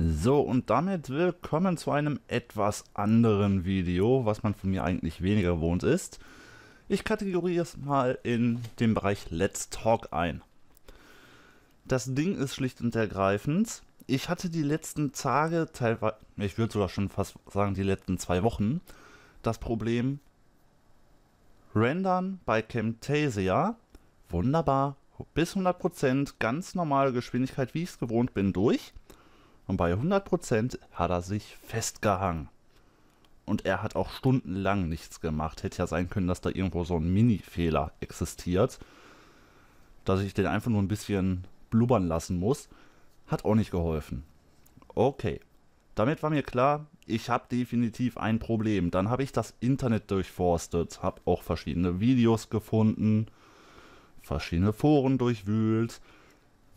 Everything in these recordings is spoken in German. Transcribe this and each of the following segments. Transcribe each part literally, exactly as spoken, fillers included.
So, und damit willkommen zu einem etwas anderen Video, was man von mir eigentlich weniger gewohnt ist. Ich kategoriere es mal in den Bereich Let's Talk ein. Das Ding ist schlicht und ergreifend, ich hatte die letzten Tage, teilweise, ich würde sogar schon fast sagen die letzten zwei Wochen, das Problem, Rendern bei Camtasia, wunderbar, bis hundert Prozent, ganz normale Geschwindigkeit, wie ich es gewohnt bin, durch. Und bei hundert Prozent hat er sich festgehangen. Und er hat auch stundenlang nichts gemacht. Hätte ja sein können, dass da irgendwo so ein Mini-Fehler existiert, dass ich den einfach nur ein bisschen blubbern lassen muss. Hat auch nicht geholfen. Okay, damit war mir klar, ich habe definitiv ein Problem. Dann habe ich das Internet durchforstet, habe auch verschiedene Videos gefunden, verschiedene Foren durchwühlt.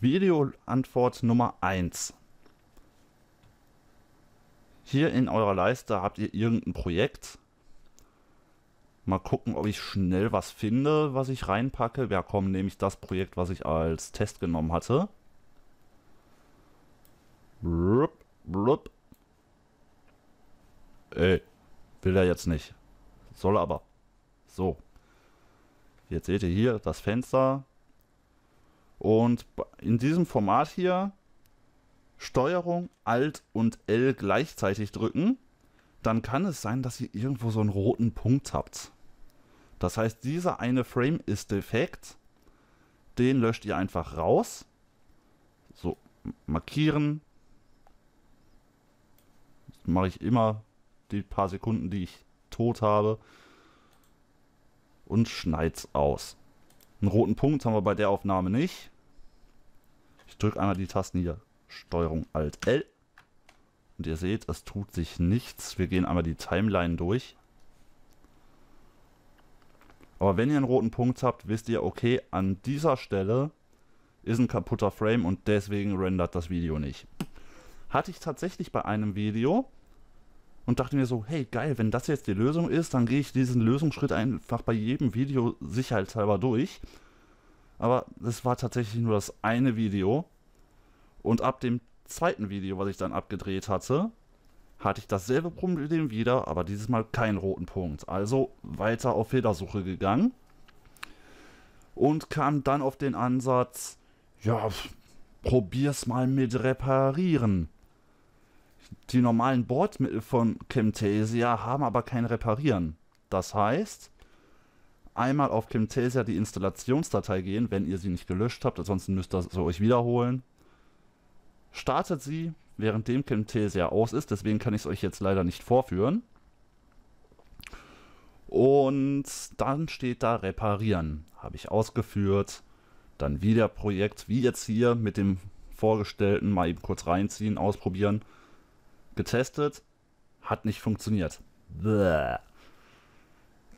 Videoantwort Nummer eins. Hier in eurer Leiste habt ihr irgendein Projekt. Mal gucken, ob ich schnell was finde, was ich reinpacke. Ja komm, nehme ich das Projekt, was ich als Test genommen hatte. Blub, blub. Ey, will er jetzt nicht. Soll er aber. So. Jetzt seht ihr hier das Fenster. Und in diesem Format hier Steuerung, Alt und L gleichzeitig drücken, dann kann es sein, dass ihr irgendwo so einen roten Punkt habt. Das heißt, dieser eine Frame ist defekt. Den löscht ihr einfach raus. So, markieren. Das mache ich immer die paar Sekunden, die ich tot habe. Und schneid's aus. Einen roten Punkt haben wir bei der Aufnahme nicht. Ich drücke einmal die Tasten hier. Steuerung Alt L und ihr seht, es tut sich nichts. Wir gehen einmal die Timeline durch. Aber wenn ihr einen roten Punkt habt, wisst ihr, okay, an dieser Stelle ist ein kaputter Frame und deswegen rendert das Video nicht. Hatte ich tatsächlich bei einem Video und dachte mir so, hey geil, wenn das jetzt die Lösung ist, dann gehe ich diesen Lösungsschritt einfach bei jedem Video sicherheitshalber durch. Aber das war tatsächlich nur das eine Video. Und ab dem zweiten Video, was ich dann abgedreht hatte, hatte ich dasselbe Problem wieder, aber dieses Mal keinen roten Punkt. Also weiter auf Fehlersuche gegangen und kam dann auf den Ansatz, ja, probier's mal mit Reparieren. Die normalen Bordmittel von Camtasia haben aber kein Reparieren. Das heißt, einmal auf Camtasia die Installationsdatei gehen, wenn ihr sie nicht gelöscht habt, ansonsten müsst ihr sie euch wiederholen. Startet sie, während dem Camtasia aus ist, deswegen kann ich es euch jetzt leider nicht vorführen. Und dann steht da Reparieren. Habe ich ausgeführt. Dann wieder Projekt, wie jetzt hier mit dem vorgestellten, mal eben kurz reinziehen, ausprobieren. Getestet, hat nicht funktioniert. Bläh.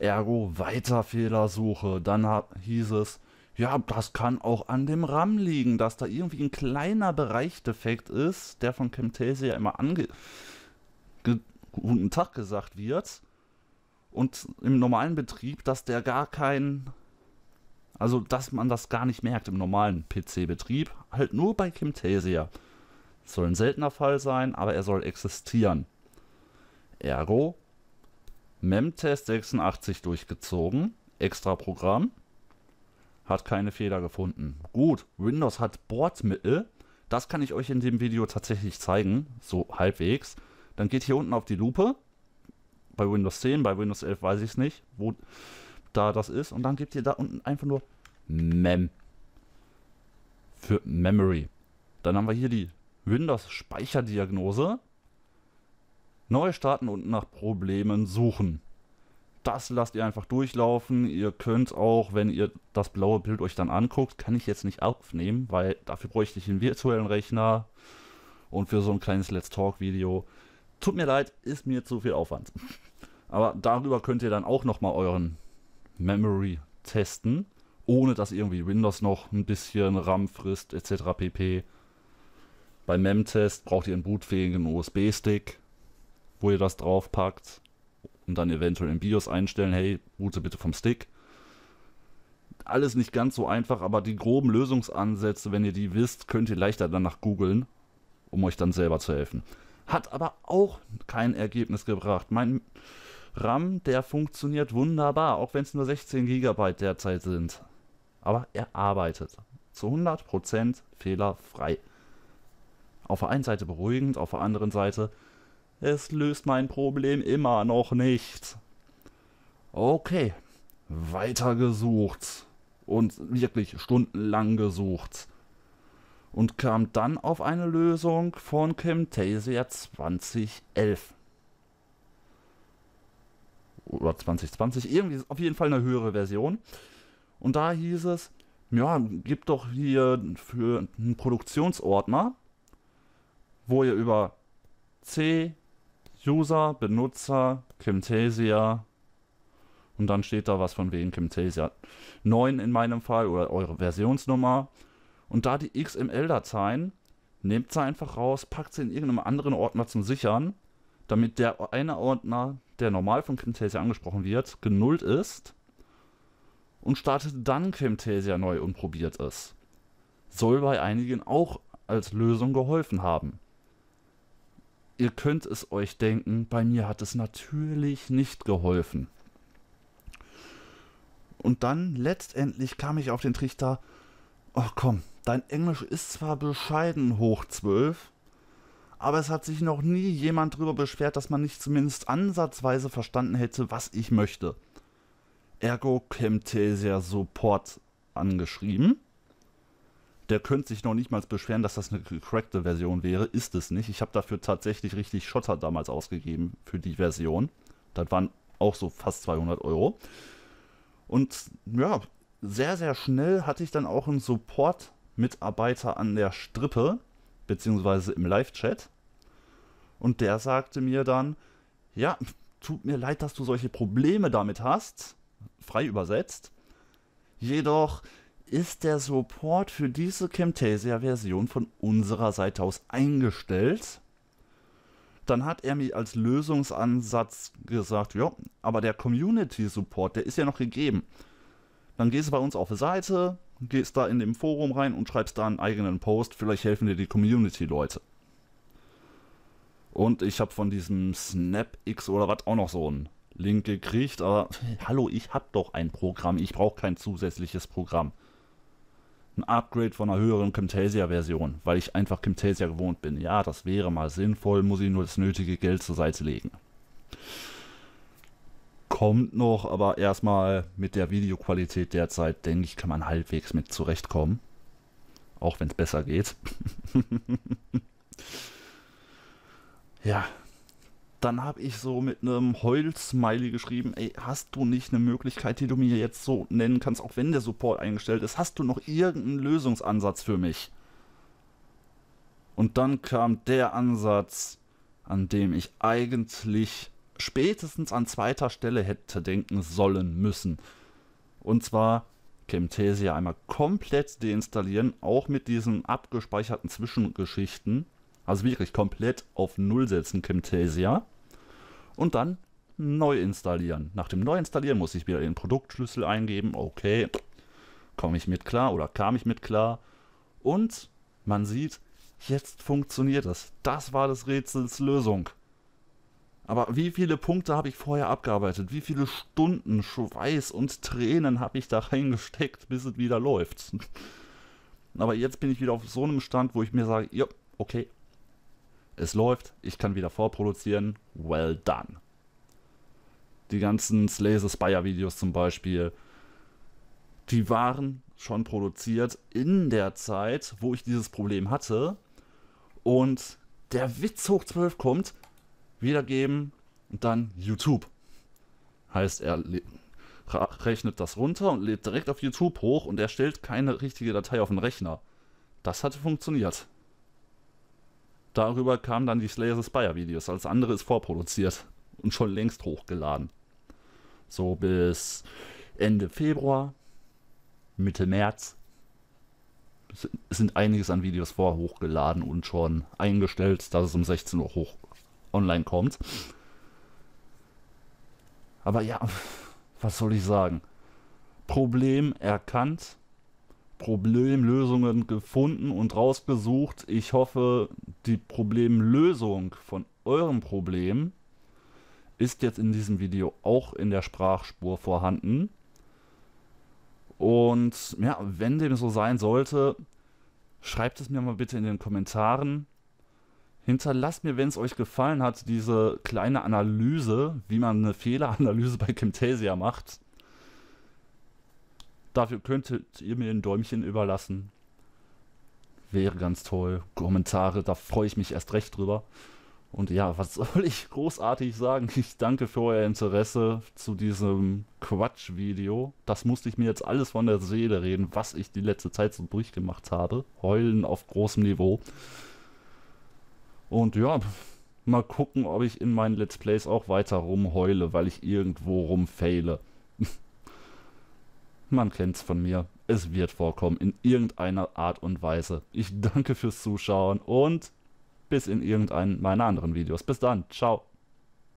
Ergo weiter Fehlersuche. Dann hieß es, ja, das kann auch an dem RAM liegen, dass da irgendwie ein kleiner Bereich defekt ist, der von Camtasia immer ange... guten Tag gesagt wird. Und im normalen Betrieb, dass der gar kein... Also, dass man das gar nicht merkt im normalen P C-Betrieb. Halt nur bei Camtasia. Das soll ein seltener Fall sein, aber er soll existieren. Ergo, Memtest sechsundachtzig durchgezogen. Extra Programm. Hat keine Fehler gefunden. Gut, Windows hat Bordmittel. Das kann ich euch in dem Video tatsächlich zeigen. So halbwegs. Dann geht hier unten auf die Lupe. Bei Windows zehn, bei Windows elf weiß ich es nicht, wo da das ist. Und dann gebt ihr da unten einfach nur Mem. Für Memory. Dann haben wir hier die Windows-Speicherdiagnose. Neu starten und nach Problemen suchen. Das lasst ihr einfach durchlaufen. Ihr könnt auch, wenn ihr das blaue Bild euch dann anguckt, kann ich jetzt nicht aufnehmen, weil dafür bräuchte ich einen virtuellen Rechner und für so ein kleines Let's Talk Video. Tut mir leid, ist mir zu viel Aufwand. Aber darüber könnt ihr dann auch nochmal euren Memory testen, ohne dass irgendwie Windows noch ein bisschen RAM frisst et cetera pp. Beim Memtest braucht ihr einen bootfähigen U S B-Stick, wo ihr das draufpackt. Und dann eventuell im BIOS einstellen, hey, boote bitte vom Stick. Alles nicht ganz so einfach, aber die groben Lösungsansätze, wenn ihr die wisst, könnt ihr leichter danach googeln um euch dann selber zu helfen. Hat aber auch kein Ergebnis gebracht. Mein RAM, der funktioniert wunderbar, auch wenn es nur sechzehn Gigabyte derzeit sind. Aber er arbeitet zu hundert Prozent fehlerfrei. Auf der einen Seite beruhigend, auf der anderen Seite, es löst mein Problem immer noch nicht. Okay, weiter gesucht und wirklich stundenlang gesucht. Und kam dann auf eine Lösung von Camtasia zwanzig elf. Oder zwanzig zwanzig, irgendwie ist auf jeden Fall eine höhere Version. Und da hieß es, ja, gibt doch hier für einen Produktionsordner, wo ihr über C, User, Benutzer, Camtasia, und dann steht da was von wegen Camtasia neun in meinem Fall oder eure Versionsnummer. Und da die X M L-Dateien, nehmt sie einfach raus, packt sie in irgendeinem anderen Ordner zum Sichern, damit der eine Ordner, der normal von Camtasia angesprochen wird, genullt ist und startet dann Camtasia neu und probiert es. Soll bei einigen auch als Lösung geholfen haben. Ihr könnt es euch denken, bei mir hat es natürlich nicht geholfen. Und dann letztendlich kam ich auf den Trichter, ach komm, dein Englisch ist zwar bescheiden hoch zwölf, aber es hat sich noch nie jemand darüber beschwert, dass man nicht zumindest ansatzweise verstanden hätte, was ich möchte. Ergo Camtasia Support angeschrieben. Der könnte sich noch nicht mal beschweren, dass das eine gecrackte Version wäre. Ist es nicht. Ich habe dafür tatsächlich richtig Schotter damals ausgegeben für die Version. Das waren auch so fast zweihundert Euro. Und ja, sehr, sehr schnell hatte ich dann auch einen Support-Mitarbeiter an der Strippe, beziehungsweise im Live-Chat. Und der sagte mir dann, ja, tut mir leid, dass du solche Probleme damit hast, frei übersetzt. Jedoch ist der Support für diese Camtasia-Version von unserer Seite aus eingestellt. Dann hat er mir als Lösungsansatz gesagt, ja, aber der Community-Support, der ist ja noch gegeben. Dann gehst du bei uns auf die Seite, gehst da in dem Forum rein und schreibst da einen eigenen Post, vielleicht helfen dir die Community-Leute. Und ich habe von diesem SnapX oder was auch noch so einen Link gekriegt, aber hallo, ich habe doch ein Programm, ich brauche kein zusätzliches Programm. Ein Upgrade von einer höheren Camtasia-Version, weil ich einfach Camtasia gewohnt bin. Ja, das wäre mal sinnvoll, muss ich nur das nötige Geld zur Seite legen. Kommt noch, aber erstmal mit der Videoqualität derzeit, denke ich, kann man halbwegs mit zurechtkommen. Auch wenn es besser geht. Ja, dann habe ich so mit einem Heul-Smiley geschrieben, ey, hast du nicht eine Möglichkeit, die du mir jetzt so nennen kannst, auch wenn der Support eingestellt ist, hast du noch irgendeinen Lösungsansatz für mich? Und dann kam der Ansatz, an dem ich eigentlich spätestens an zweiter Stelle hätte denken sollen müssen. Und zwar Camtasia einmal komplett deinstallieren, auch mit diesen abgespeicherten Zwischengeschichten. Also wirklich komplett auf Null setzen Camtasia und dann neu installieren. Nach dem Neuinstallieren muss ich wieder den Produktschlüssel eingeben. Okay, komme ich mit klar oder kam ich mit klar. Und man sieht, jetzt funktioniert es. Das war des Rätsels Lösung. Aber wie viele Punkte habe ich vorher abgearbeitet? Wie viele Stunden Schweiß und Tränen habe ich da reingesteckt, bis es wieder läuft? Aber jetzt bin ich wieder auf so einem Stand, wo ich mir sage, ja, okay, es läuft, ich kann wieder vorproduzieren, well done. Die ganzen Slay the Spire Videos zum Beispiel, die waren schon produziert in der Zeit, wo ich dieses Problem hatte. Und der Witz hoch zwölf kommt, wiedergeben und dann YouTube. Heißt, er rechnet das runter und lädt direkt auf YouTube hoch und erstellt keine richtige Datei auf den Rechner. Das hatte funktioniert. Darüber kamen dann die Slay the Spire Videos, alles andere ist vorproduziert und schon längst hochgeladen. So bis Ende Februar, Mitte März sind einiges an Videos vor hochgeladen und schon eingestellt, dass es um sechzehn Uhr hoch online kommt. Aber ja, was soll ich sagen? Problem erkannt, Problemlösungen gefunden und rausgesucht. Ich hoffe, die Problemlösung von eurem Problem ist jetzt in diesem Video auch in der Sprachspur vorhanden. Und ja, wenn dem so sein sollte, schreibt es mir mal bitte in den Kommentaren. Hinterlasst mir, wenn es euch gefallen hat, diese kleine Analyse, wie man eine Fehleranalyse bei Camtasia macht. Dafür könntet ihr mir ein Däumchen überlassen. Wäre ganz toll. Kommentare, da freue ich mich erst recht drüber. Und ja, was soll ich großartig sagen? Ich danke für euer Interesse zu diesem Quatsch-Video. Das musste ich mir jetzt alles von der Seele reden, was ich die letzte Zeit so durchgemacht habe. Heulen auf großem Niveau. Und ja, mal gucken, ob ich in meinen Let's Plays auch weiter rumheule, weil ich irgendwo rumfaile. Man kennt's von mir. Es wird vorkommen, in irgendeiner Art und Weise. Ich danke fürs Zuschauen und bis in irgendeinen meiner anderen Videos. Bis dann. Ciao.